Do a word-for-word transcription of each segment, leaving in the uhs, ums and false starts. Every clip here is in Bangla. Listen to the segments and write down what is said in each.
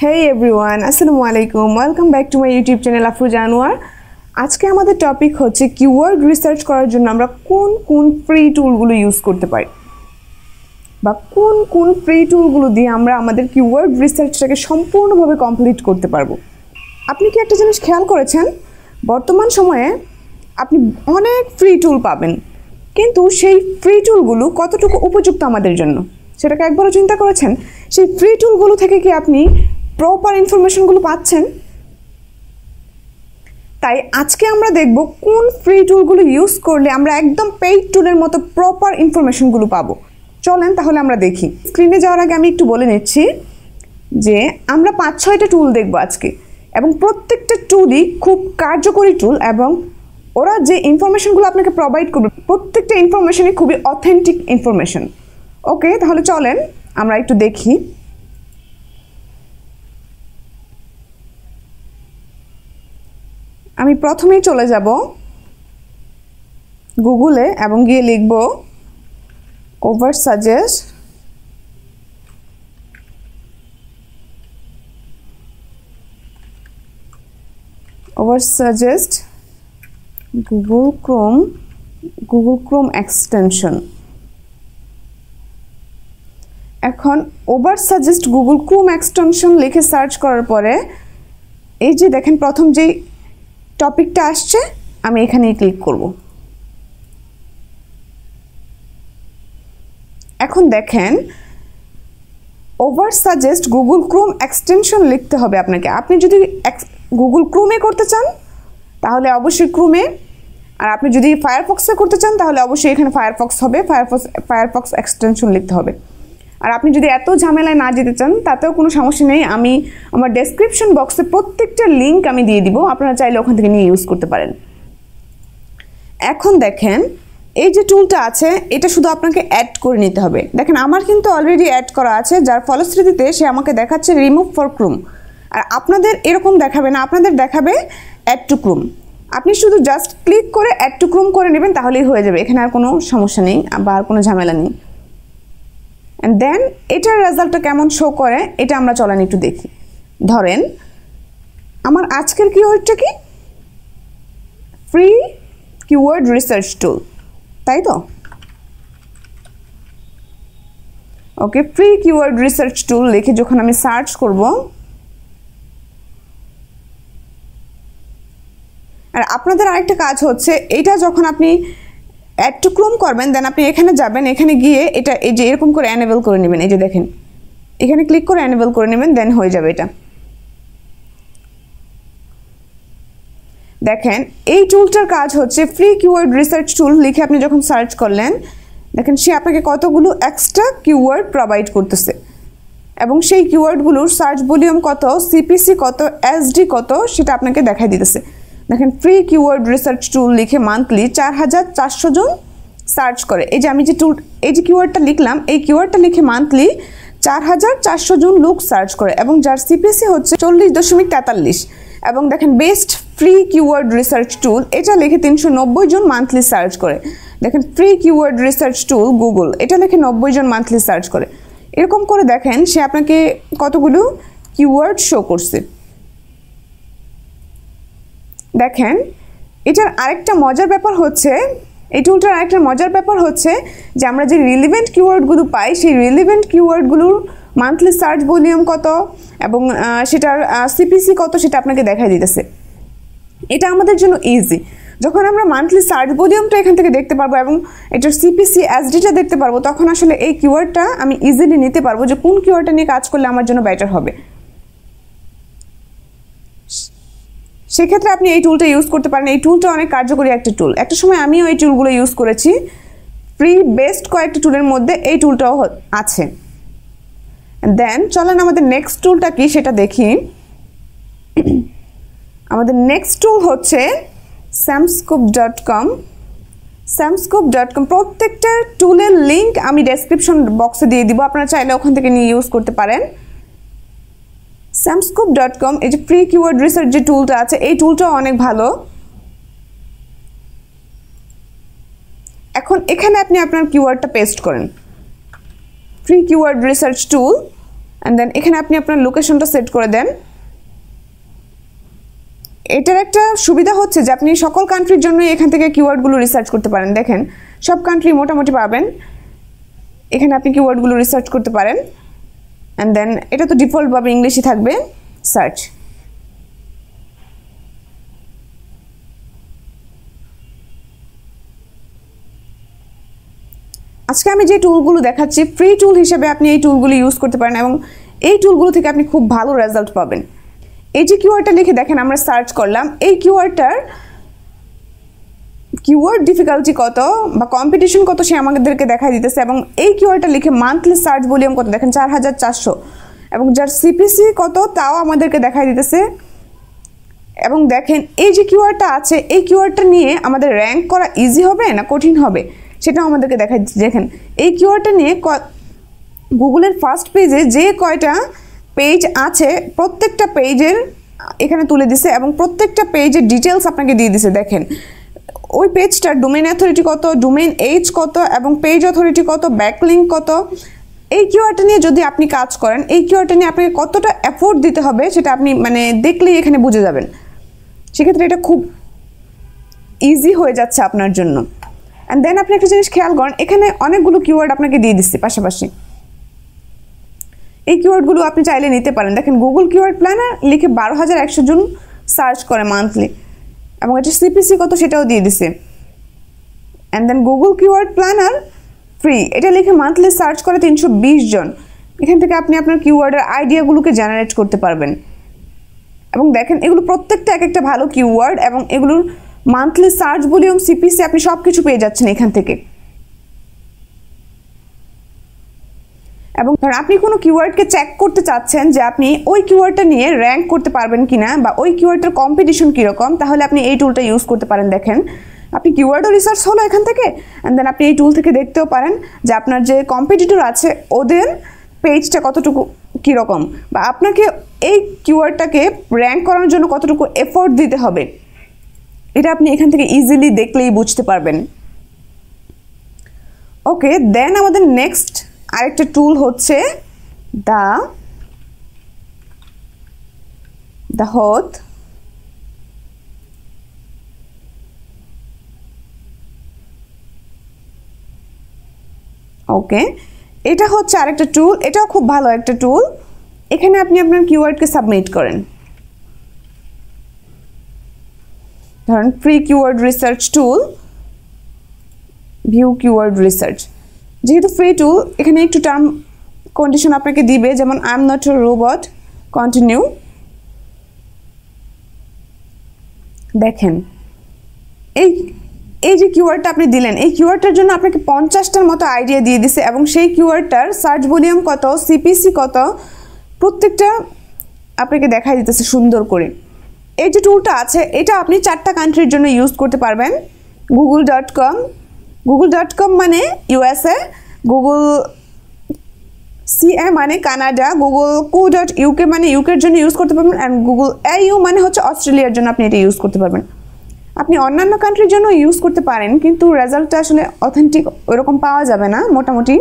Hey everyone, Assalamualaikum. Welcome back to my YouTube channel Afru Janwar. Today our topic is keyword research. What free tool we use korte pari? What free tool we use keyword research সম্পূর্ণভাবে complete করতে পারবো। আপনি কি একটা জিনিস খেয়াল করেছেন? বর্তমান সময়ে আপনি অনেক ফ্রি টুল পাবেন। কিন্তু সেই ফ্রি টুলগুলো কতটুকু উপযুক্ত আমাদের জন্য? সেটাকে একবারও চিন্তা করেছেন? সেই ফ্রি টুলগুলো থেকে কি আপনি প্রপার ইনফরমেশনগুলো পাচ্ছেন? তাই আজকে আমরা দেখব কোন ফ্রি টুলগুলো ইউজ করলে আমরা একদম পেইড টুলের মতো প্রপার ইনফরমেশনগুলো পাবো। চলেন তাহলে আমরা দেখি। স্ক্রিনে যাওয়ার আগে আমি একটু বলে নিচ্ছি যে আমরা পাঁচ ছয়টা টুল দেখব আজকে, এবং প্রত্যেকটা টুলই খুব কার্যকরী টুল, এবং ওরা যে ইনফরমেশনগুলো আপনাকে প্রোভাইড করবে প্রত্যেকটা ইনফরমেশনই খুবই অথেন্টিক ইনফরমেশন। ওকে, তাহলে চলেন আমরা একটু দেখি। আমি প্রথমেই চলে যাব গুগলে এবং গিয়ে লিখব Ubersuggest Ubersuggest Google Chrome Google Chrome extension. এখন Ubersuggest Google Chrome extension লিখে সার্চ করার পরে এই যে দেখেন প্রথম যে টপিকটা আসছে আমি এখানেই ক্লিক করব। এখন দেখেন Ubersuggest Google Chrome extension লিখতে হবে আপনাকে। আপনি যদি Google Chrome করতে চান তাহলে অবশ্যই Chrome, আর আপনি যদি Firefox করতে চান তাহলে অবশ্যই এখানে Firefox হবে, Firefox Firefox extension লিখতে হবে। আর আপনি যদি এত ঝামেলায় না যেতে চান তাতেও কোনো সমস্যা নেই, আমি আমার ডেসক্রিপশন বক্সে প্রত্যেকটা লিঙ্ক আমি দিয়ে দিব, আপনারা চাইলে ওখান থেকে নিয়ে ইউজ করতে পারেন। এখন দেখেন এই যে টুলটা আছে এটা শুধু আপনাকে অ্যাড করে নিতে হবে। দেখেন আমার কিন্তু অলরেডি অ্যাড করা আছে, যার ফলশ্রুতিতে সে আমাকে দেখাচ্ছে রিমুভ ফর ক্রোম, আর আপনাদের এরকম দেখাবে না, আপনাদের দেখাবে অ্যাড টু ক্রোম। আপনি শুধু জাস্ট ক্লিক করে অ্যাড টু ক্রোম করে নেবেন, তাহলেই হয়ে যাবে, এখানে আর কোনো সমস্যা নেই বা আর কোনো ঝামেলা নেই। And then এটার রেজাল্টটা কেমন শো করে এটা আমরা চলেন একটু দেখি। ধরেন আমার আজকের কিওয়ার্ডটা কি? ফ্রি কিওয়ার্ড রিসার্চ টুল, তাই তো? Okay, free keyword research tool লিখে যখন আমি সার্চ করব, আর আপনাদের আরেকটা কাজ হচ্ছে এটা যখন আপনি অ্যাড টু ক্রোম করবেন দেন আপনি এখানে যাবেন, এখানে গিয়ে এটা এই যে এরকম করে অ্যানেবল করে নেবেন। এই যে দেখেন এখানে ক্লিক করে অ্যানেবল করে নেবেন, দেন হয়ে যাবে এটা। দেখেন এই টুলটার কাজ হচ্ছে ফ্রি কিওয়ার্ড রিসার্চ টুল লিখে আপনি যখন সার্চ করলেন দেখেন সে আপনাকে কতগুলো এক্সট্রা কিওয়ার্ড প্রোভাইড করতেছে, এবং সেই কিওয়ার্ডগুলোর সার্চ ভলিউম কত, সিপিসি কত, এসডি কত সেটা আপনাকে দেখাই দিতেছে। দেখেন ফ্রি কিওয়ার্ড রিসার্চ টুল লিখে মান্থলি চার হাজার চারশো জন সার্চ করে। এই যে আমি যে টুল এই যে কিওয়ার্ডটা লিখলাম এই কিওয়ার্ডটা লিখে মান্থলি চার হাজার চারশো জন লোক সার্চ করে, এবং যার সিপিসি হচ্ছে চল্লিশ দশমিক তেতাল্লিশ। এবং দেখেন best free keyword research tool এটা লিখে তিনশো নব্বই জন মান্থলি সার্চ করে। দেখেন free keyword research tool Google এটা লিখে নব্বই জন মান্থলি সার্চ করে। এরকম করে দেখেন সে আপনাকে কতগুলো কিওয়ার্ড শো করছে। দেখেন এটার আরেকটা মজার ব্যাপার হচ্ছে এই টুলটার আরেকটা মজার ব্যাপার হচ্ছে যে আমরা যে রিলিভেন্ট কিওয়ার্ডগুলো পাই সেই রিলিভেন্ট কিওয়ার্ডগুলোর মান্থলি সার্চ ভলিউম কত এবং সেটার সিপিসি কত সেটা আপনাকে দেখাই দিতেছে। এটা আমাদের জন্য ইজি, যখন আমরা মান্থলি সার্চ ভলিউমটা এখান থেকে দেখতে পারবো এবং এটার সিপিসি এসডিটা দেখতে পারবো তখন আসলে এই কিওয়ার্ডটা আমি ইজিলি নিতে পারবো যে কোন কিওয়ার্ডটা নিয়ে কাজ করলে আমার জন্য বেটার হবে। সেক্ষেত্রে আপনি এই টুলটা ইউজ করতে পারেন, এই টুলটা অনেক কার্যকরী একটা টুল। একটা সময় আমিও এই টুলগুলো ইউজ করেছি, ফ্রি বেস্ট কয়েকটা টুলের মধ্যে এই টুলটাও আছে। দেন চলেন আমাদের নেক্সট টুলটা কি সেটা দেখি। আমাদের নেক্সট টুল হচ্ছে SamScoop dot com SamScoop dot com প্রত্যেকটা টুলের লিঙ্ক আমি ডেসক্রিপশন বক্সে দিয়ে দিব, আপনারা চাইলে ওখান থেকে নিয়ে ইউজ করতে পারেন। SamScoop ডট কম এই যে ফ্রি কিওয়ার্ড রিসার্চ যে টুলটা আছে এই টুলটা অনেক ভালো। এখন এখানে আপনি আপনার কিওয়ার্ডটা পেস্ট করেন, free keyword research tool, and then এখানে আপনি আপনার লোকেশনটা সেট করে দেন এটার একটা সুবিধা হচ্ছে যে আপনি সকল কান্ট্রির জন্য এখান থেকে কিওয়ার্ড গুলো রিসার্চ করতে পারেন দেখেন সব কান্ট্রি মোটামুটি পাবেন এখানে আপনি কিওয়ার্ড গুলো রিসার্চ করতে পারেন and then এটা তো ডিফল্ট ভাবে ইংলিশই থাকবে সার্চ আজকে আমি যে টুলগুলো দেখাচ্ছি ফ্রি টুল হিসেবে আপনি এই টুলগুলো ইউজ করতে পারেন এবং এই টুলগুলো থেকে আপনি খুব ভালো রেজাল্ট পাবেন এই যে কিওয়ার্ডটা লিখে দেখেন আমরা সার্চ করলাম এই কিওয়ার্ডটার কিওয়ার্ড ডিফিকাল্টি কত বা কম্পিটিশন কত সে আমাদেরকে দেখায় দিতেছে এবং এই কিওয়ার্ডটা লিখে মান্থলি সার্চ ভলিউম কত দেখেন চার হাজার চারশো এবং যার সিপিসি কত তাও আমাদেরকে দেখায় দিতেছে এবং দেখেন এই যে কিওয়ার্ডটা আছে এই কিওয়ার্ডটা নিয়ে আমাদের র‍্যাঙ্ক করা ইজি হবে না কঠিন হবে সেটা আমাদেরকে দেখায় দেখেন এই কিওয়ার্ডটা নিয়ে গুগলের ফার্স্ট পেজে যে কয়টা পেজ আছে প্রত্যেকটা পেজের এখানে তুলে দিয়েছে এবং প্রত্যেকটা পেজের ডিটেইলস আপনাকে দিয়ে দিয়েছে দেখেন ওই পেজটার ডোমেইন অথরিটি কত ডোমেইন এজ কত এবং পেজ অথরিটি কত ব্যাকলিংক কত এই কিওয়ার্ডটা নিয়ে যদি আপনি কাজ করেন এই কিওয়ার্ডটা নিয়ে আপনাকে কতটা এফোর্ট দিতে হবে সেটা আপনি মানে দেখলেই এখানে বুঝে যাবেন সেক্ষেত্রে এটা খুব ইজি হয়ে যাচ্ছে আপনার জন্য and then আপনি একটা জিনিস খেয়াল করুন এখানে অনেকগুলো কিওয়ার্ড আপনাকে দিয়ে দিয়েছে পাশাপাশি এই কিওয়ার্ডগুলো আপনি চাইলে নিতে পারেন দেখেন গুগল কিওয়ার্ড প্ল্যানার লিখে বারো হাজার একশো জন সার্চ করে মান্থলি এবং এটা সিপিসি কত সেটাও দিয়ে দিয়েছে and then Google keyword planner free এটা লিখে মান্থলি সার্চ করে তিনশো বিশ জন এখান থেকে আপনি আপনার কিওয়ার্ডের আইডিয়াগুলোকে জেনারেট করতে পারবেন এবং দেখেন এগুলো প্রত্যেকটা এক একটা ভালো কিওয়ার্ড এবং এগুলোর monthly search volume cpc আপনি সবকিছু পেয়ে যাচ্ছেন এখান থেকে এবং ধরুন আপনি কোন কিওয়ার্ডকে চেক করতে চাচ্ছেন যে আপনি ওই কিওয়ার্ডটা নিয়ে র‍্যাঙ্ক করতে পারবেন কিনা বা ওই কিওয়ার্ডের কম্পিটিশন কি রকম তাহলে আপনি এই টুলটা ইউজ করতে পারেন দেখেন আপনি কিওয়ার্ডও রিসার্চ হলো এখান থেকে and then আপনি এই টুল থেকে দেখতেও পারেন যে আপনার যে কম্পিটিটর আছে ওদের পেজটা কতটুকু কি রকম বা আপনাকে এই কিওয়ার্ডটাকে র‍্যাঙ্ক করানোর জন্য কতটুকু এফোর্ট দিতে হবে এটা আপনি এখান থেকে ইজিলি দেখলেই বুঝতে পারবেন ওকে দেন আমাদের নেক্সট আরেকটা টুল হচ্ছে দা দা হোত ওকে এটা হচ্ছে আরেকটা টুল এটাও খুব ভালো একটা টুল এখানে আপনি আপনার কিওয়ার্ডকে সাবমিট করেন ধরুন free keyword research tool view keyword research যেহেতু ফ্রি টুল এখানে একটু টার্ম কন্ডিশন আপনাকে দিবে যেমন I am not a robot continue দেখেন এই এই যে কিওয়ার্ডটা আপনি দিলেন এই কিওয়ার্ডটার জন্য আপনাকে পঞ্চাশটার মতো আইডিয়া দিয়ে দিছে এবং সেই কিওয়ার্ডটার সার্চ ভলিউম কত সিপিসি কত প্রত্যেকটা আপনাকে দেখায় দিতেছে সুন্দর করে এই যে টুলটা আছে এটা আপনি চারটা কান্ট্রির জন্য ইউজ করতে পারবেন Google dot com Google dot com মানে ইউএসএ গুগল সিএ মানে Canada Google co dot UK মানে ইউকের জন্য ইউজ করতে পারবেন এন্ড গুগল এইউ মানে হচ্ছে অস্ট্রেলিয়ার জন্য আপনি এটা ইউজ করতে পারবেন আপনি অন্যান্য কান্ট্রির জন্য ইউজ করতে পারেন কিন্তু রেজাল্টটা আসলে অথেন্টিক এরকম পাওয়া যাবে না মোটামুটি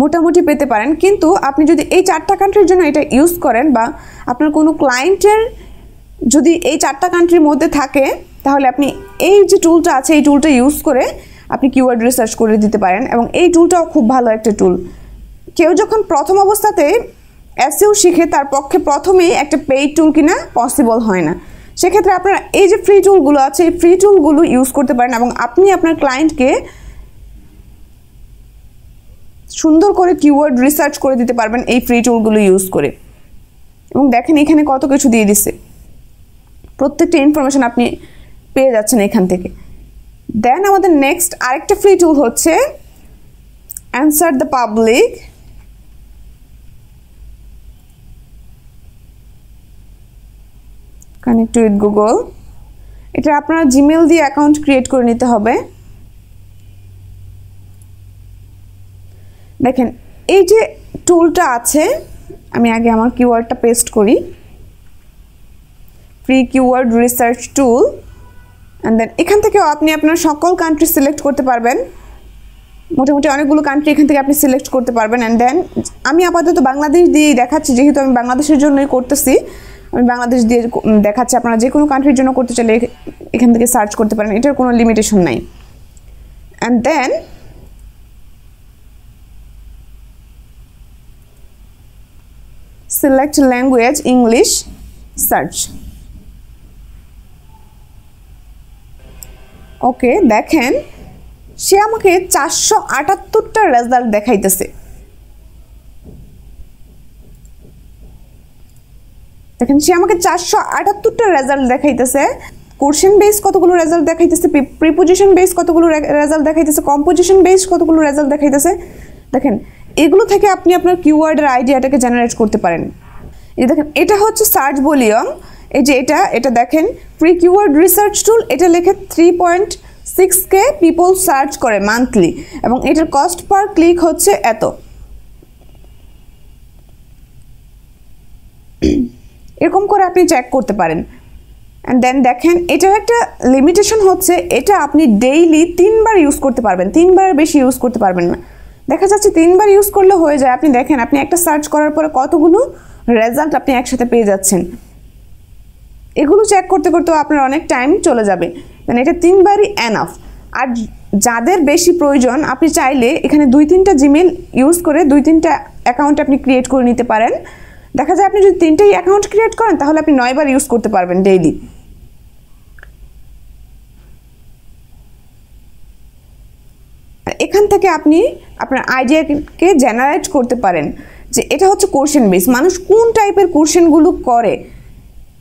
মোটামুটি পেতে পারেন কিন্তু আপনি যদি এই চারটা কান্ট্রির জন্য এটা ইউজ করেন বা আপনার কোনো ক্লায়েন্টের যদি এই চারটা কান্ট্রির মধ্যে থাকে তাহলে আপনি এই যে টুলটা আছে এই টুলটা ইউজ করে আপনি কিওয়ার্ড রিসার্চ করে দিতে পারেন এবং এই টুলটাও খুব ভালো একটা টুল কেউ যখন প্রথম অবস্থাতে এসইও শিখে তার পক্ষে প্রথমেই একটা পেইড টুল কিনা পসিবল হয় না সেক্ষেত্রে আপনারা এই যে ফ্রি টুলগুলো আছে এই ফ্রি টুলগুলো ইউজ করতে পারেন এবং আপনি আপনার ক্লায়েন্টকে সুন্দর করে কিওয়ার্ড রিসার্চ করে দিতে পারবেন এই ফ্রি টুলগুলো ইউজ করে এবং দেখেন এখানে কত কিছু দিয়ে দিয়েছে প্রত্যেকটা ইনফরমেশন আপনি পেয়ে যাচ্ছেন এখান থেকে দেন আমাদের নেক্সট আরেকটা ফ্রি টুল হচ্ছে answer the public connect with Google এটা আপনার জিমেইল দিয়ে অ্যাকাউন্ট ক্রিয়েট করে নিতে হবে দেখেন এই যে টুলটা আছে আমি আগে আমার কিওয়ার্ডটা পেস্ট করি free keyword research tool and then এখান থেকেও আপনি আপনার সকল কান্ট্রি সিলেক্ট করতে পারবেন মোটামুটি অনেকগুলো কান্ট্রি এখান থেকে আপনি সিলেক্ট করতে পারবেন এন্ড দেন আমি আপাতত বাংলাদেশ দিয়ে দেখাচ্ছি যেহেতু আমি বাংলাদেশের জন্যই করতেছি আমি বাংলাদেশ দিয়ে দেখাচ্ছি আপনারা যে কোনো কান্ট্রির জন্য করতে চাইলে এখান থেকে সার্চ করতে পারেন এটার কোনো লিমিটেশন নাই and then select language English search okay দেখেন সে আমাকে চারশো আটাত্তর টা রেজাল্ট দেখাইতেছে দেখেন সে আমাকে চারশো আটাত্তর টা রেজাল্ট দেখাইতেছে কোশ্চেন বেস কতগুলো রেজাল্ট দেখাইতেছে প্রিপজিশন বেস কতগুলো রেজাল্ট দেখাইতেছে কম্পোজিশন বেস কতগুলো রেজাল্ট দেখাইতেছে দেখেন এগুলো থেকে আপনি আপনার কিওয়ার্ডের আইডিয়াটাকে জেনারেট করতে পারেন এই দেখেন এটা হচ্ছে সার্চ ভলিউম এই যে এটা এটা দেখেন প্রি কিওয়ার্ড রিসার্চ টুল এটা লিখে three point six K people search করে মান্থলি এবং এটার কস্ট পার ক্লিক হচ্ছে এত এরকম করে আপনি চেক করতে পারেন এন্ড দেন দেখেন এটার একটা লিমিটেশন হচ্ছে এটা আপনি ডেইলি তিনবার ইউজ করতে পারবেন তিনবার বেশি ইউজ করতে পারবেন না দেখা যাচ্ছে তিনবার ইউজ করলে হয়ে যায় আপনি দেখেন আপনি একটা সার্চ করার পরে কতগুলো রেজাল্ট আপনি একসাথে পেয়ে যাচ্ছেন এগুলো চেক করতে করতে আপনার অনেক টাইম চলে যাবে মানে এটা তিনবারই এনাফ আর যাদের বেশি প্রয়োজন আপনি চাইলে এখানে দুই তিনটা জিমেইল ইউজ করে দুই তিনটা অ্যাকাউন্ট আপনি ক্রিয়েট করে নিতে পারেন দেখা যায় আপনি যদি তিনটাই অ্যাকাউন্ট ক্রিয়েট করেন তাহলে আপনি নয়বার ইউজ করতে পারবেন ডেইলি এখান থেকে আপনি আপনার আইডিয়াকে জেনারেট করতে পারেন যে এটা হচ্ছে কোশ্চেন বেস মানুষ কোন টাইপের কোশ্চেনগুলো করে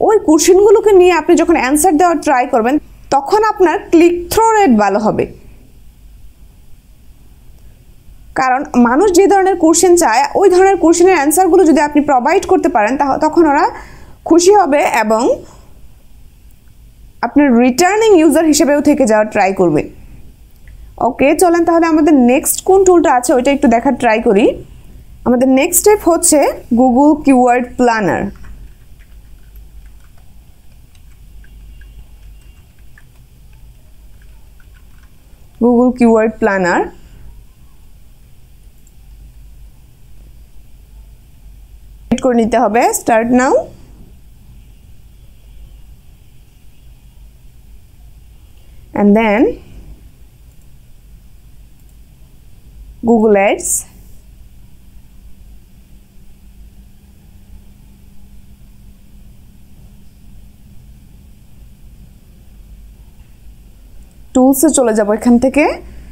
ওই কোশ্চেনগুলোকে নিয়ে আপনি যখন অ্যানসার দেওয়ার ট্রাই করবেন তখন আপনার ক্লিক থ্রো রেট ভালো হবে কারণ মানুষ যে ধরনের কোশ্চেন চায় ওই ধরনের কোশ্চেনের অ্যানসারগুলো যদি আপনি প্রোভাইড করতে পারেন তখন ওরা খুশি হবে এবং আপনার রিটার্নিং ইউজার হিসেবেও থেকে যাওয়ার ট্রাই করবে ওকে চলেন তাহলে আমাদের নেক্সট কোন টুলটা আছে ওইটা একটু দেখার ট্রাই করি আমাদের নেক্সট স্টেপ হচ্ছে Google keyword planner Google keyword planner create করে নিতে হবে start now and then Google Ads tools e chole jabo ekhan theke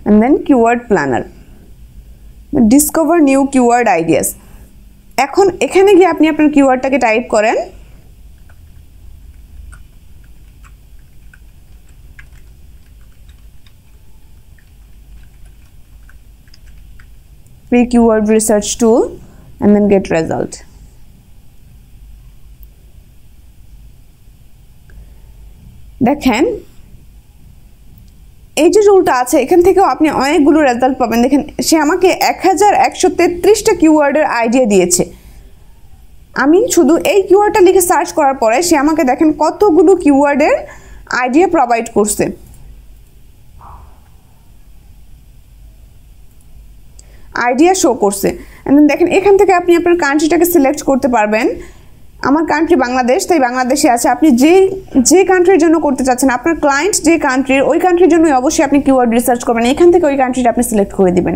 and then keyword planner discover new keyword ideas ekhon ekhane giye apni apnar keyword ta ke type koren Free keyword research tool and then get result. দেখেন এই যে রুলটা আছে এখান থেকেও আপনি অনেকগুলো রেজাল্ট পাবেন দেখেন সে আমাকে এক হাজার একশো তেত্রিশ টা কিওয়ার্ডের আইডিয়া দিয়েছে আমি শুধু এই কিওয়ার্ডটা লিখে সার্চ করার পরে সে আমাকে দেখেন কতগুলো কিওয়ার্ডের আইডিয়া প্রোভাইড করছে আইডিয়া শো করছে এন্ড দেখেন এখান থেকে আপনি আপনার কান্ট্রিটাকে সিলেক্ট করতে পারবেন আমার কান্ট্রি বাংলাদেশ তাই বাংলাদেশে আছে আপনি যে যে কান্ট্রির জন্য করতে চাচ্ছেন আপনার ক্লায়েন্ট যে কান্ট্রির ওই কান্ট্রির জন্য অবশ্যই আপনি কিওয়ার্ড রিসার্চ করবেন এখান থেকে ওই কান্ট্রিটা আপনি সিলেক্ট করে দিবেন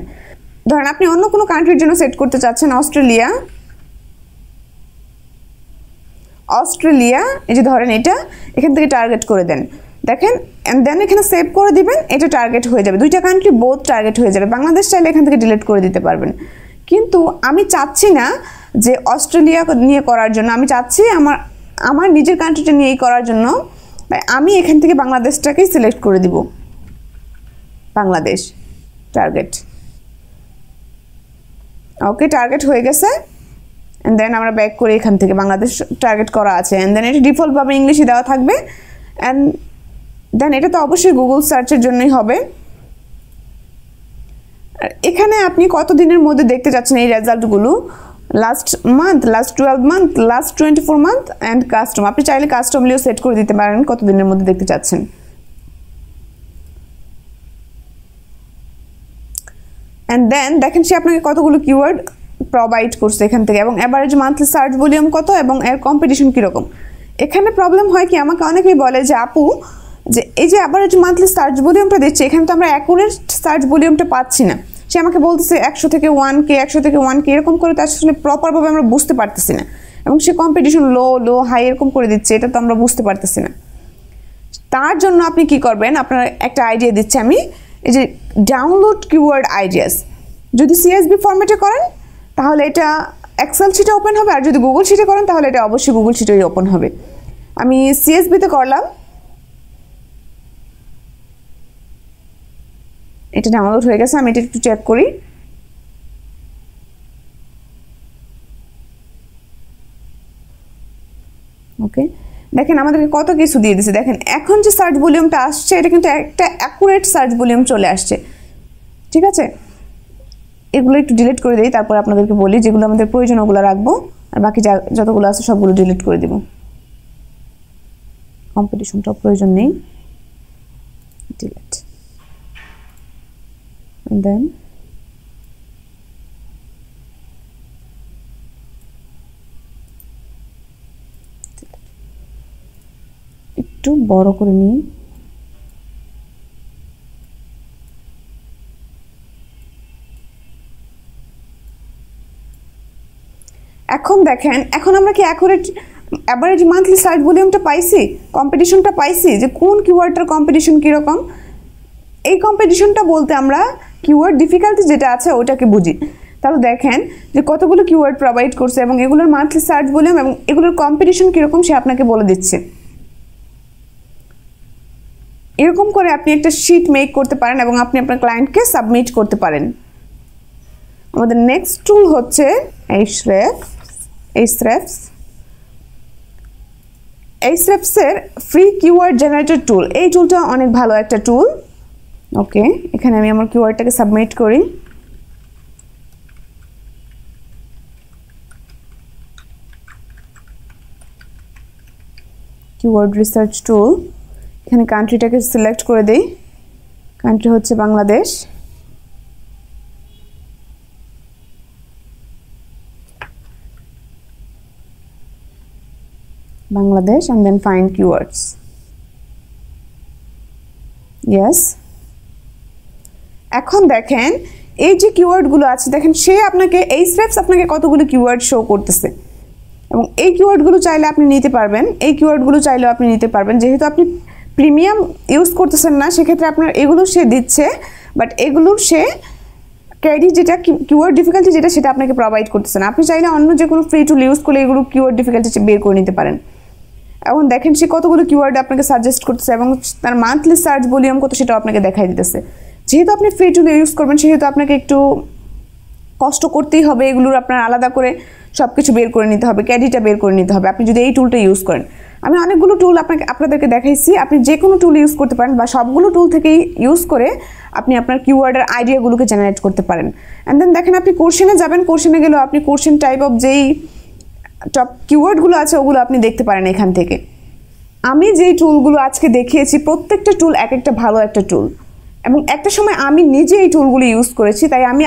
ধরেন আপনি অন্য কোনো কান্ট্রির জন্য সেট করতে চাচ্ছেন অস্ট্রেলিয়া অস্ট্রেলিয়া এই যে ধরেন এটা এখান থেকে টার্গেট করে দেন দেখেন এন্ড দেন এখানে সেভ করে দিবেন এটা টার্গেট হয়ে যাবে দুইটা কান্ট্রি বোথ টার্গেট হয়ে যাবে বাংলাদেশ চাইলে এখান থেকে ডিলিট করে দিতে পারবেন কিন্তু আমি চাচ্ছি না যে অস্ট্রেলিয়া নিয়ে করার জন্য আমি চাচ্ছি আমার আমার নিজের কান্ট্রিটা নিয়েই করার জন্য তাই আমি এখান থেকে বাংলাদেশটাকেই সিলেক্ট করে দিব বাংলাদেশ টার্গেট ওকে টার্গেট হয়ে গেছে এন্ড দেন আমরা ব্যাক করে এখান থেকে বাংলাদেশ টার্গেট করা আছে এন্ড দেন এটা ডিফল্টভাবে ইংলিশে দেওয়া থাকবে অ্যান্ড দেন এটা তো অবশ্যই গুগল সার্চের জন্যই হবে এখানে আপনি কত দিনের মধ্যে দেখতে যাচ্ছেন এই রেজাল্টগুলো last month last twelve month last twenty four month and custom আপনি চাইলে কাস্টমলিও সেট করে দিতে পারেন কত দিনের মধ্যে দেখতে চাচ্ছেন and then দেখেন সে আপনাকে কতগুলো কিওয়ার্ড প্রোভাইড করছে এখান থেকে এবং এভারেজ মান্থলি সার্চ ভলিউম কত এবং এর কম্পিটিশন কি রকম এখানে প্রবলেম হয় কি আমাকে অনেকেই বলে যে আপু যে এই যে এভারেজ মান্থলি সার্চ ভলিউমটা দিচ্ছে এখানে তো আমরা অ্যাকুরেট সার্চ ভলিউমটা পাচ্ছি না সে আমাকে বলতেছে একশো থেকে ওয়ান কে একশো থেকে ওয়ান কে এরকম করে তো আসলে প্রপার ভাবে আমরা বুঝতে পারতেছি না এবং সে কম্পিটিশন লো লো হাই এরকম করে দিচ্ছে এটা তো আমরা বুঝতে পারতেছি না তার জন্য আপনি কি করবেন আপনার একটা আইডিয়া দিচ্ছি আমি এই যে ডাউনলোড কিওয়ার্ড আইডিয়াস যদি সিএসভি ফরম্যাটে করেন তাহলে এটা এক্সেল শীটে ওপেন হবে আর যদি গুগল শীটে করেন তাহলে এটা অবশ্যই গুগল শীটেই ওপেন হবে আমি সিএসভি তে করলাম এটা ডাউনলোড হয়ে গেছে আমি এটা একটু চেক করি ওকে দেখেন আমাদেরকে কত কিছু দিয়ে দিয়েছে দেখেন এখন যে সার্চ ভলিউমটা আসছে এটা কিন্তু একটা অ্যাকুরেট সার্চ ভলিউম চলে আসছে ঠিক আছে এগুলো একটু ডিলিট করে দেই তারপর আপনাদেরকে বলি যেগুলো আমাদের প্রয়োজন ওগুলো রাখবো আর বাকি যতগুলো আছে সবগুলো ডিলিট করে দেব কম্পিটিশনটা প্রয়োজন নেই ডিলিট and then একটু বড় করে নিই এখন দেখেন এখন আমরা কি অ্যাকুরেট এভারেজ মান্থলি সার্চ ভলিউমটা পাইছি কম্পিটিশনটা পাইছি যে কোন কিওয়ার্ডটার কম্পিটিশন কি রকম এই কম্পিটিশনটা বলতে আমরা keyword difficulty যেটা আছে ওটাকে বুঝি তাহলে দেখেন যে কতগুলো keyword provide করছে এবং এগুলোর monthly search volume এবং এগুলোর competition কি রকম সে আপনাকে বলে দিচ্ছে এরকম করে আপনি একটা sheet make করতে পারেন এবং আপনি আপনার ক্লায়েন্টকে সাবমিট করতে পারেন আমাদের নেক্সট টুল হচ্ছে Ahrefs Ahrefs Ahrefs এর free keyword generator tool এই টুলটা অনেক ভালো একটা টুল ওকে এখানে আমি আমার কিওয়ার্ডটাকে সাবমিট করি কিওয়ার্ড রিসার্চ টুল এখানে কান্ট্রিটাকে সিলেক্ট করে দেই কান্ট্রি হচ্ছে Bangladesh Bangladesh and then find keywords yes এখন দেখেন এই যে কিওয়ার্ড গুলো আছে দেখেন সে আপনাকে এই Ahrefs আপনাকে কতগুলো কিওয়ার্ড শো করতেছে এবং এই কিওয়ার্ড গুলো চাইলে আপনি নিতে পারবেন এই কিওয়ার্ড গুলো চাইলে আপনি নিতে পারবেন যেহেতু আপনি প্রিমিয়াম ইউজ করতেছেন না সেই ক্ষেত্রে আপনার এগুলো সে দিচ্ছে বাট এগুলোর সে ক্যারি যেটা কিওয়ার্ড ডিফিকাল্টি যেটা সেটা আপনাকে প্রোভাইড করতেছে না আপনি চাইলে অন্য যে কোনো ফ্রি টুল ইউজ করলে এগুলো কিওয়ার্ড ডিফিকাল্টি বের করে নিতে পারেন এখন দেখেন সে কতগুলো কিওয়ার্ড আপনাকে সাজেস্ট করতেছে এবং তার মান্থলি সার্চ ভলিউম কত সেটা আপনাকে দেখাই দিতেছে যেহেতু আপনি ফ্রি টুল ইউজ করবেন সেহেতু আপনাকে একটু কষ্ট করতেই হবে এগুলোর আপনার আলাদা করে সবকিছু বের করে নিতে হবে ক্যাডিটা বের করে নিতে হবে আপনি যদি এই টুলটা ইউজ করেন আমি অনেকগুলো টুল আপনাকে আপনাদেরকে দেখাইছি আপনি যে কোনো টুল ইউজ করতে পারেন বা সবগুলো টুল থেকেই ইউজ করে আপনি আপনার কিওয়ার্ডের আইডিয়াগুলোকে জেনারেট করতে পারেন অ্যান্ড দেন দেখেন আপনি কোশ্চেনে যাবেন কোশ্চেনে গেলেও আপনি কোশ্চেন টাইপ অফ যেই টপ কিওয়ার্ডগুলো আছে ওগুলো আপনি দেখতে পারেন এখান থেকে আমি যেই টুলগুলো আজকে দেখিয়েছি প্রত্যেকটা টুল এক একটা ভালো একটা টুল এবং একটা সময় আমি নিজে এই টুলগুলো ইউজ করেছি তাই আমি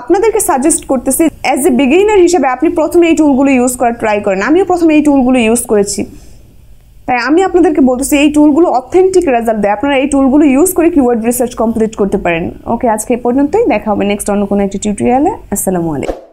আপনাদেরকে সাজেস্ট করতেছি অ্যাজ এ বিগিনার হিসেবে আপনি প্রথমে এই টুলগুলো ইউজ করা ট্রাই করেন আমিও প্রথমে এই টুলগুলো ইউজ করেছি তাই আমি আপনাদেরকে বলতেছি এই টুলগুলো অথেন্টিক রেজাল্ট দেয় আপনারা এই টুলগুলো ইউজ করে কিওয়ার্ড রিসার্চ কমপ্লিট করতে পারেন ওকে আজকে এই পর্যন্তই দেখা হবে নেক্সট অন্য কোনো একটি টিউটোরিয়ালে আসসালামু আলাইকুম